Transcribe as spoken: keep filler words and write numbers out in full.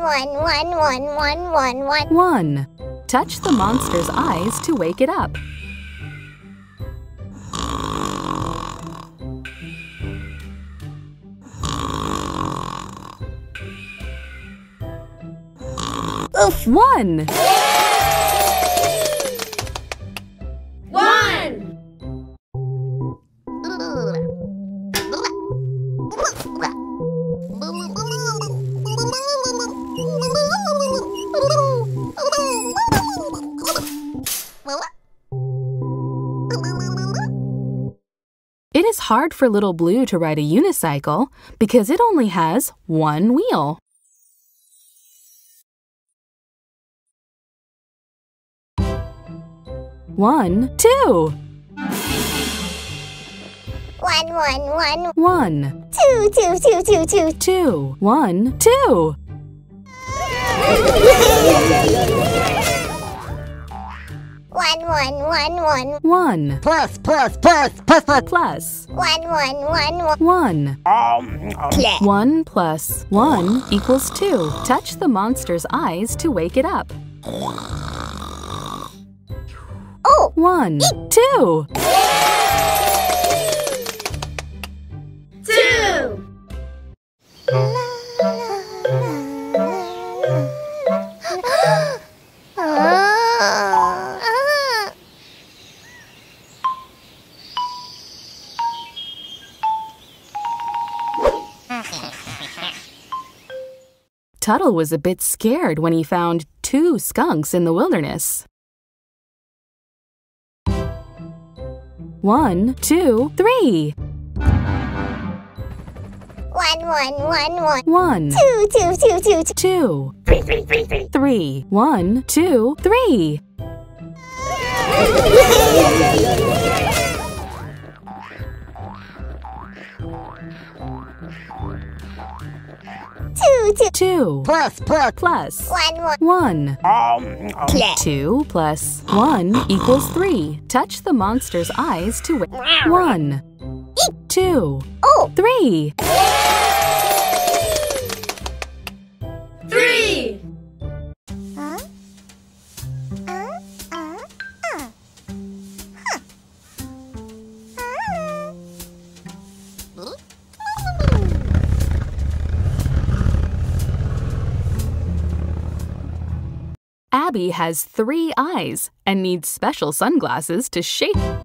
one, one, one, one, one, one. One. Touch the monster's eyes to wake it up. Oof! One. It is hard for Little Blue to ride a unicycle because it only has one wheel. One, two. One, one, one. One. Two, two, two, two, two. Two. One, two. One, one, one, one. One. Plus, plus, plus, plus, plus. Plus. One, one, one, one. One. One plus one equals two. Touch the monster's eyes to wake it up. Oh. One. Two. Two. Tuttle was a bit scared when he found two skunks in the wilderness. One, two, three. One, one, one, one. One. Two, two, two, two, two. Two. Three, three, three, three. Three. One, two, three. Two, two. Two. Plus, plus, plus. One, one. One. Um, um. Two plus one equals three. Touch the monster's eyes to wake. One. Eek. Two. Oh. Three. Three. Huh? Uh, uh, uh. Huh. Uh. Huh? Abby has three eyes and needs special sunglasses to shape.